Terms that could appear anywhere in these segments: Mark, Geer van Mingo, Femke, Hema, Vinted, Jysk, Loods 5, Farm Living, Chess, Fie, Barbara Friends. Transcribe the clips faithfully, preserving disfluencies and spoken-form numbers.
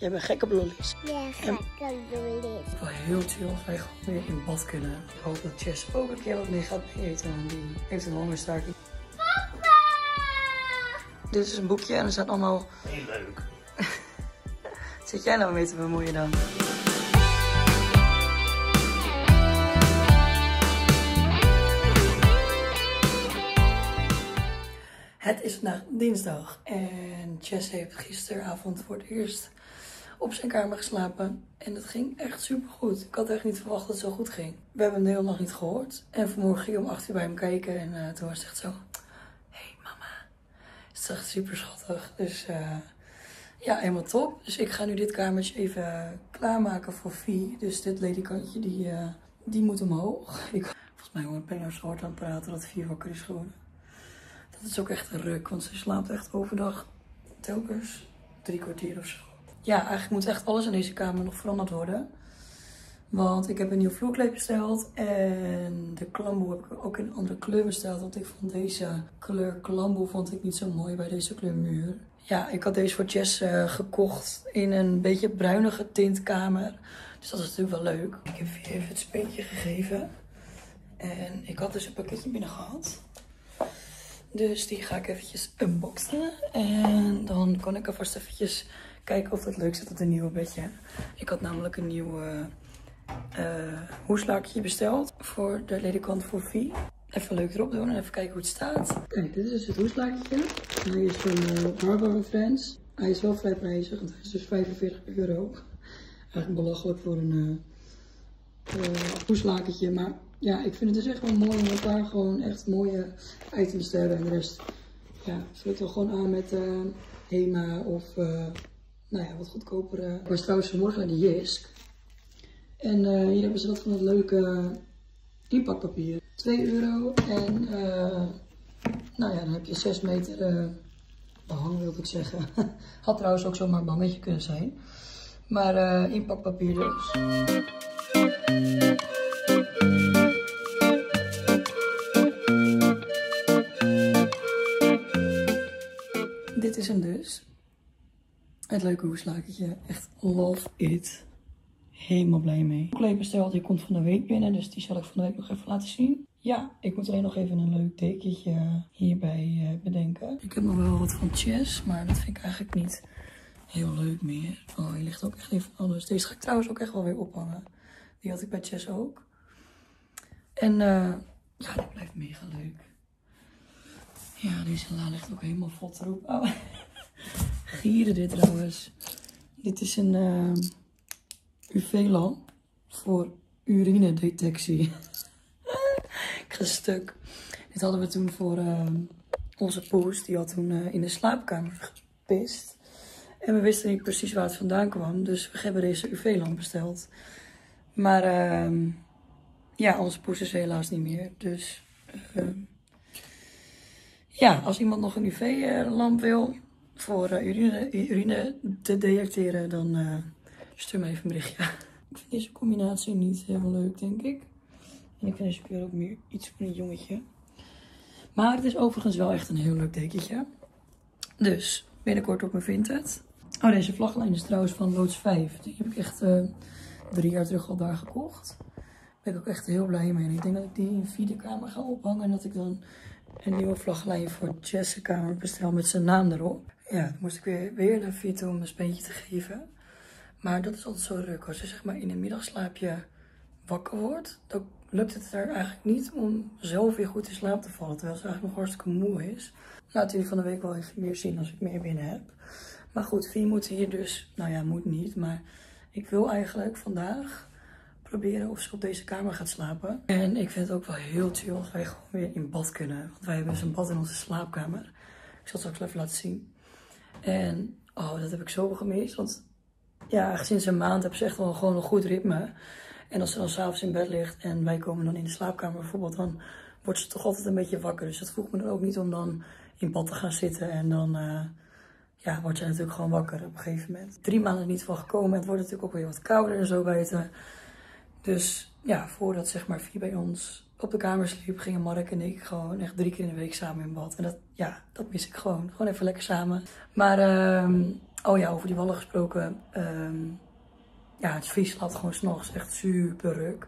Jij bent gek op lollies. Ja, gek op lollies. Ik wil heel chill dat wij gewoon weer in bad kunnen. Ik hoop dat Chess ook een keer wat mee gaat mee eten, want die heeft een hongerstaking. Papa! Dit is een boekje en er staat allemaal... Heel leuk. Zit jij nou mee te bemoeien dan? Het is vandaag dinsdag en Chess heeft gisteravond voor het eerst op zijn kamer geslapen. En dat ging echt super goed. Ik had echt niet verwacht dat het zo goed ging. We hebben hem de hele nacht niet gehoord. En vanmorgen ging om acht uur bij hem kijken en uh, toen was het echt zo... Hey mama, het is echt super schattig. Dus uh, ja, helemaal top. Dus ik ga nu dit kamertje even klaarmaken voor Fie. Dus dit ledikantje, die, uh, die moet omhoog. Ik... Volgens mij hoor ik zo hard aan het praten dat Fie wakker is geworden. Het is ook echt een ruk, want ze slaapt echt overdag telkens drie kwartier of zo. Ja, eigenlijk moet echt alles in deze kamer nog veranderd worden. Want ik heb een nieuw vloerkleed besteld en de klamboe heb ik ook in een andere kleur besteld. Want ik vond deze kleur klamboe vond ik niet zo mooi bij deze kleur muur. Ja, ik had deze voor Jess uh, gekocht in een beetje bruinige tintkamer. Dus dat is natuurlijk wel leuk. Ik heb hier even het speentje gegeven. En ik had dus een pakketje binnen gehad. Dus die ga ik eventjes unboxen en dan kan ik alvast eventjes kijken of dat leuk zit op het nieuwe bedje. Ik had namelijk een nieuw uh, uh, hoeslaakje besteld voor de ledekant voor Fie. Even leuk erop doen en even kijken hoe het staat. Kijk, dit is dus het hoeslaakje. Hij is van uh, Barbara Friends. Hij is wel vrij prijzig, want hij is dus vijfenveertig euro. Eigenlijk belachelijk voor een uh, uh, hoeslakentje, maar... Ja, ik vind het dus echt wel mooi omdat daar gewoon echt mooie items te hebben. En de rest, ja, sluit wel gewoon aan met uh, Hema of, uh, nou ja, wat goedkopere. Ik was trouwens vanmorgen naar de Jysk. En uh, hier hebben ze wat van dat leuke inpakpapier. twee euro en, uh, nou ja, dan heb je zes meter uh, behang, wilde ik zeggen. Had trouwens ook zomaar een behangetje kunnen zijn. Maar uh, inpakpapier dus. Dit is hem dus. Het leuke hoeslakentje. Echt love it. Helemaal blij mee. De kleed besteld, die komt van de week binnen. Dus die zal ik van de week nog even laten zien. Ja, ik moet alleen nog even een leuk dekentje hierbij bedenken. Ik heb nog wel wat van Chess, maar dat vind ik eigenlijk niet heel leuk meer. Oh, hier ligt ook echt even anders. Deze ga ik trouwens ook echt wel weer ophangen. Die had ik bij Chess ook. En uh, ja, dat blijft mega leuk. Ja, deze la ligt ook helemaal vol troep. Oh. Gieren dit trouwens. Dit is een uh, U V-lamp voor urinedetectie. Ik ga stuk. Dit hadden we toen voor uh, onze poes. Die had toen uh, in de slaapkamer gepist. En we wisten niet precies waar het vandaan kwam. Dus we hebben deze U V-lamp besteld. Maar uh, ja, onze poes is helaas niet meer. Dus... Uh, Ja, als iemand nog een U V-lamp wil voor uh, urine, urine te detecteren, dan uh, stuur me even een berichtje. Ik vind deze combinatie niet heel leuk, denk ik. En ik vind deze kleur ook meer iets voor een jongetje. Maar het is overigens wel echt een heel leuk dekentje. Dus, binnenkort op mijn Vinted. Oh, deze vlaglijn is trouwens van Loods vijf. Die heb ik echt uh, drie jaar terug al daar gekocht. Daar ben ik ook echt heel blij mee. En ik denk dat ik die in de videokamer ga ophangen en dat ik dan... een nieuwe vlaglijn voor Jessica bestel met zijn naam erop. Ja, dan moest ik weer, weer naar Fie toe om een speentje te geven. Maar dat is altijd zo druk. Als je zeg maar in het middagslaapje wakker wordt, dan lukt het er eigenlijk niet om zelf weer goed in slaap te vallen. Terwijl ze eigenlijk nog hartstikke moe is. Laat jullie van de week wel even meer zien als ik meer binnen heb. Maar goed, Fie moet hier dus, nou ja, moet niet. Maar ik wil eigenlijk vandaag... proberen of ze op deze kamer gaat slapen. En ik vind het ook wel heel chill dat wij gewoon weer in bad kunnen. Want wij hebben dus een bad in onze slaapkamer. Ik zal het straks even laten zien. En oh, dat heb ik zo gemist. Want ja, sinds een maand hebben ze echt wel gewoon een goed ritme. En als ze dan s'avonds in bed ligt en wij komen dan in de slaapkamer bijvoorbeeld, dan wordt ze toch altijd een beetje wakker. Dus dat vroeg me dan ook niet om dan in bad te gaan zitten en dan... Uh, Ja, wordt ze natuurlijk gewoon wakker op een gegeven moment. Drie maanden niet van gekomen. Het wordt natuurlijk ook weer wat kouder en zo buiten. Dus ja, voordat zeg maar Fie bij ons op de kamer sliep, gingen Mark en ik gewoon echt drie keer in de week samen in bad. En dat, ja, dat mis ik gewoon. Gewoon even lekker samen. Maar um, Oh ja, over die wallen gesproken. Um, ja, het Fie slaapt gewoon s'nachts echt super ruk.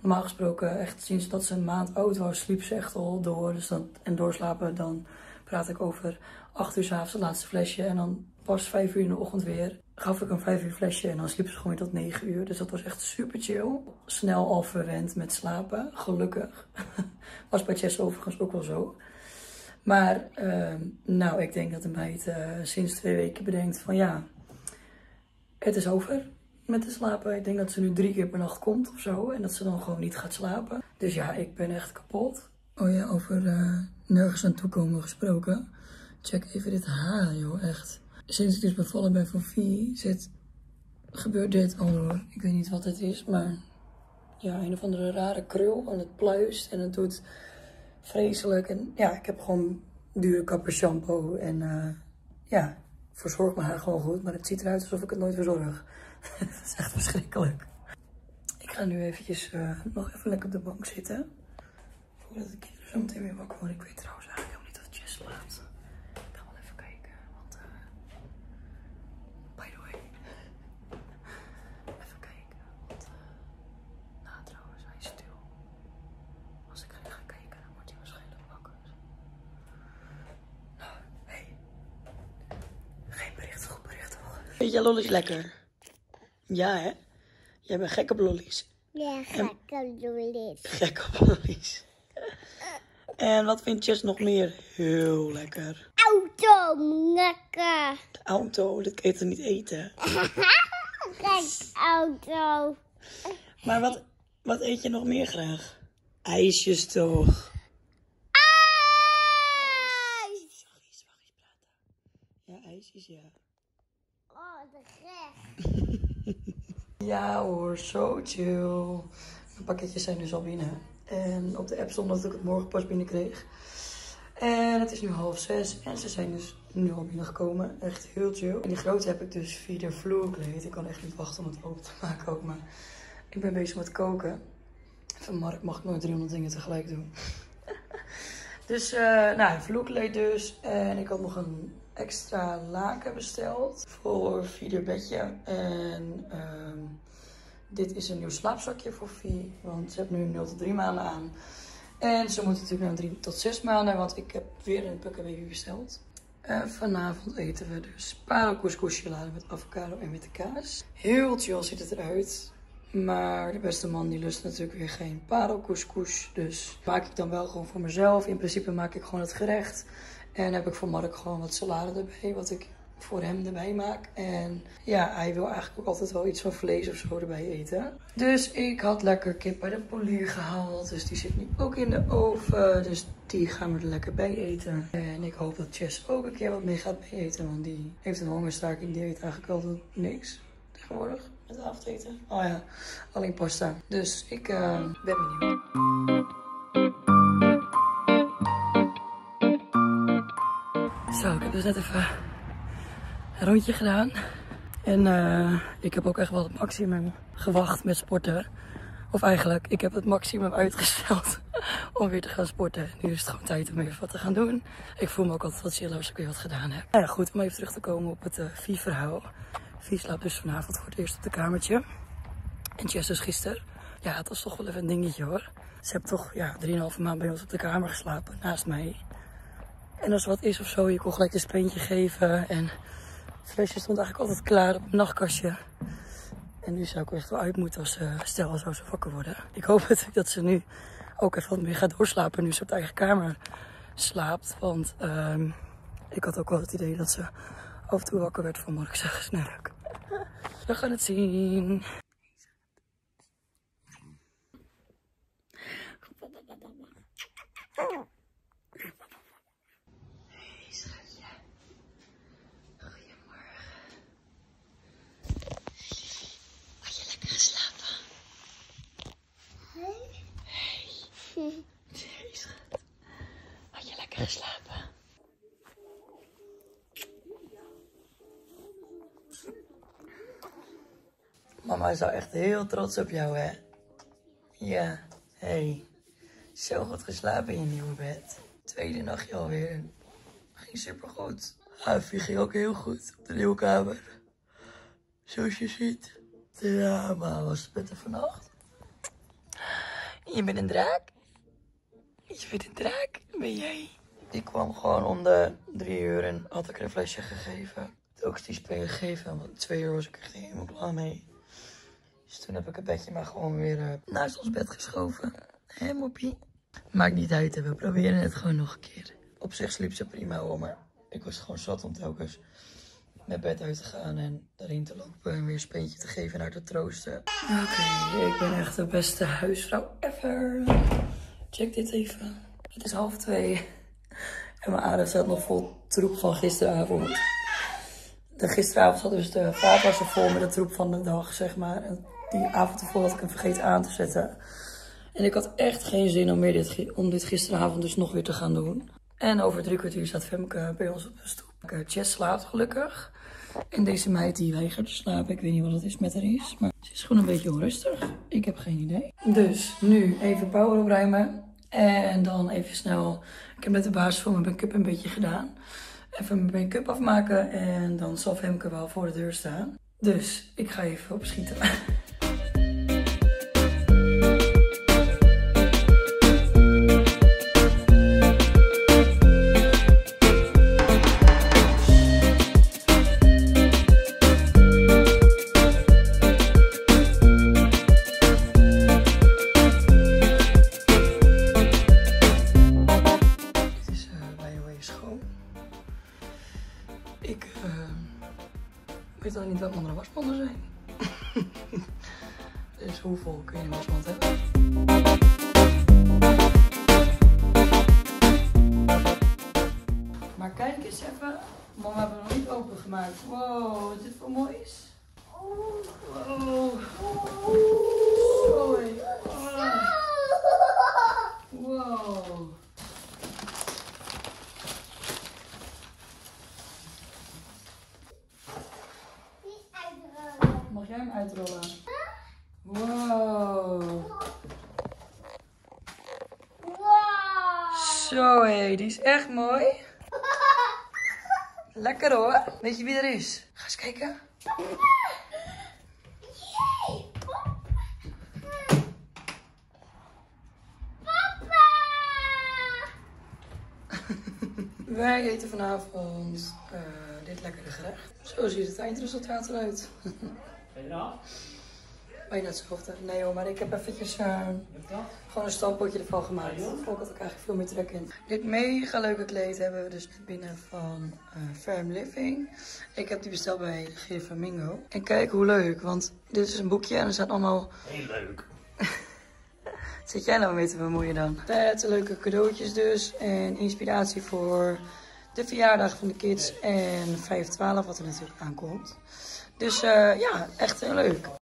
Normaal gesproken, echt sinds dat ze een maand oud was, sliep ze echt al door. Dus dan, en doorslapen, dan praat ik over acht uur 's avonds het laatste flesje. En dan pas vijf uur in de ochtend weer. Gaf ik een vijf uur flesje en dan sliep ze gewoon weer tot negen uur. Dus dat was echt super chill. Snel al verwend met slapen, gelukkig. Was bij Chess overigens ook wel zo. Maar uh, nou, ik denk dat een meid uh, sinds twee weken bedenkt van ja, het is over met te slapen. Ik denk dat ze nu drie keer per nacht komt of zo en dat ze dan gewoon niet gaat slapen. Dus ja, ik ben echt kapot. Oh ja, over uh, nergens aan toekomen gesproken. Check even dit haar, joh, echt. Sinds ik dus bevallen ben van Fie, zit, gebeurt dit al hoor. Ik weet niet wat het is, maar ja, een of andere rare krul en het pluist en het doet vreselijk. En ja, ik heb gewoon dure kapper shampoo en uh, ja, verzorg mijn haar gewoon goed. Maar het ziet eruit alsof ik het nooit verzorg. Het is echt verschrikkelijk. Ik ga nu eventjes uh, nog even lekker op de bank zitten. Voordat ik hier zo meteen weer wakker word. Ik weet trouwens eigenlijk helemaal niet dat Jysk slaapt. Ik ga wel even kijken, want uh, by the way. Even kijken, want uh, nou trouwens, hij is stil. Als ik ga kijken, dan wordt hij waarschijnlijk wakker. Nou, hé. Hey. Geen bericht, goed bericht hoor. Vind jij lollies lekker? Ja, hè? Jij bent gek op lollies. Ja, gek op lollies. Gek op lollies. En wat vindt Jess nog meer heel lekker? Auto, lekker. De auto, dat kun je toch niet eten? Kijk, auto. Maar wat, wat eet je nog meer graag? IJsjes toch? IJs! Mag ik eens praten? Ja, ijsjes, ja. Oh, de gek. Ja hoor, zo chill. Mijn pakketjes zijn dus al binnen. En op de app stond dat ik het morgen pas binnenkreeg. En het is nu half zes. En ze zijn dus nu al binnengekomen. Echt heel chill. En die grote heb ik dus via de vloer gekleed. Ik kan echt niet wachten om het open te maken ook. Maar ik ben bezig met koken. Van Mark mag ik nooit driehonderd dingen tegelijk doen. Dus, uh, nou, vloerkleed dus. En ik had nog een extra laken besteld voor Fie bedje. En uh, dit is een nieuw slaapzakje voor Fie. Want ze heeft nu nul tot drie maanden aan. En ze moet natuurlijk naar drie tot zes maanden. Want ik heb weer een pukkenbaby besteld. Uh, vanavond eten we dus parelcouscoussalade met avocado en witte kaas. Heel chill ziet het eruit. Maar de beste man die lust natuurlijk weer geen parelcouscous. Dus maak ik dan wel gewoon voor mezelf. In principe maak ik gewoon het gerecht. En heb ik voor Mark gewoon wat salade erbij. Wat ik voor hem erbij maak. En ja, hij wil eigenlijk ook altijd wel iets van vlees of zo erbij eten. Dus ik had lekker kip bij de polier gehaald. Dus die zit nu ook in de oven. Dus die gaan we er lekker bij eten. En ik hoop dat Jess ook een keer wat mee gaat bij eten. Want die heeft een hongerstaking. Die eet eigenlijk altijd niks tegenwoordig. Het avondeten. Oh ja, alleen pasta. Dus ik uh, ben benieuwd. Zo, ik heb dus net even een rondje gedaan. En uh, ik heb ook echt wel het maximum gewacht met sporten. Of eigenlijk, ik heb het maximum uitgesteld om weer te gaan sporten. Nu is het gewoon tijd om even wat te gaan doen. Ik voel me ook altijd wat chiller als ik weer wat gedaan heb. Nou ja, goed, om even terug te komen op het uh, Fie-verhaal. Fie slaapt dus vanavond voor het eerst op de kamertje. En Jess dus gisteren. Ja, het was toch wel even een dingetje hoor. Ze heeft toch ja, drieënhalve maand bij ons op de kamer geslapen, naast mij. En als er wat is of zo, je kon gelijk een speentje geven. En het flesje stond eigenlijk altijd klaar op het nachtkastje. En nu zou ik echt wel uit moeten als ze, stel als ze wakker worden. Ik hoop natuurlijk dat ze nu ook even wat meer gaat doorslapen nu ze op de eigen kamer slaapt. Want um, ik had ook wel het idee dat ze af en toe wakker werd van Mark zijn gesnurk. We gaan het zien. Hey schatje. Goedemorgen. Had je lekker geslapen? Hey. Hey. Hey schat. Had je lekker geslapen? Mama is nou echt heel trots op jou, hè? Ja, hé. Hey. Zo goed geslapen in je nieuwe bed. Tweede nachtje alweer. Ging supergoed. Haar Fie ging ook heel goed op de nieuwe kamer. Zoals je ziet. Ja, maar was het beter vannacht? Je bent een draak. Je bent een draak, ben jij? Ik kwam gewoon om de drie uur en had ik een flesje gegeven. Ook die spelen gegeven, want twee uur was ik echt helemaal klaar mee. Dus toen heb ik het bedje maar gewoon weer uh, naast ons bed geschoven. Hé, moppie? Maakt niet uit, hè. We proberen het gewoon nog een keer. Op zich sliep ze prima hoor, maar ik was gewoon zat om telkens naar bed uit te gaan en daarin te lopen en weer een speentje te geven en haar te troosten. Oké, okay, ik ben echt de beste huisvrouw ever. Check dit even. Het is half twee en mijn adem staat nog vol troep van gisteravond. De gisteravond zat dus de vaatwasser vol met de troep van de dag, zeg maar. En die avond ervoor had ik hem vergeten aan te zetten. En ik had echt geen zin om, meer dit, om dit gisteravond dus nog weer te gaan doen. En over drie kwartier staat Femke bij ons op de stoep. Chess slaapt gelukkig. En deze meid die weigert te slapen. Ik weet niet wat het is met haar is. Maar ze is gewoon een beetje onrustig. Ik heb geen idee. Dus nu even power opruimen. En dan even snel. Ik heb net de basis van mijn make-up een beetje gedaan. Even mijn make-up afmaken. En dan zal Femke wel voor de deur staan. Dus ik ga even opschieten. Ik weet al niet welke andere wasmanden zijn. Dus hoe vol kun je een wasmand hebben? Maar kijk eens even. Mama hebben we nog niet opengemaakt. Wow, wat dit voor moois. Wow. Sorry. Wow. Mag jij hem uitrollen? Wow. Wow. Zo hé, die is echt mooi. Lekker hoor. Weet je wie er is? Ga eens kijken. Wij eten vanavond uh, dit lekkere gerecht. Zo ziet het eindresultaat eruit. Bijna? Bijna hetzelfde. Nee hoor, maar ik heb eventjes uh, gewoon een stampotje ervan gemaakt. Ik vond dat ik eigenlijk veel meer trek in. Dit mega leuke kleed hebben we dus net binnen van uh, Farm Living. Ik heb die besteld bij Geer van Mingo. En kijk hoe leuk, want dit is een boekje en er staat allemaal... Heel leuk. Zit jij nou mee te bemoeien dan? Vet leuke cadeautjes dus. En inspiratie voor de verjaardag van de kids. En vijf twaalf wat er natuurlijk aankomt. Dus uh, ja, echt heel leuk.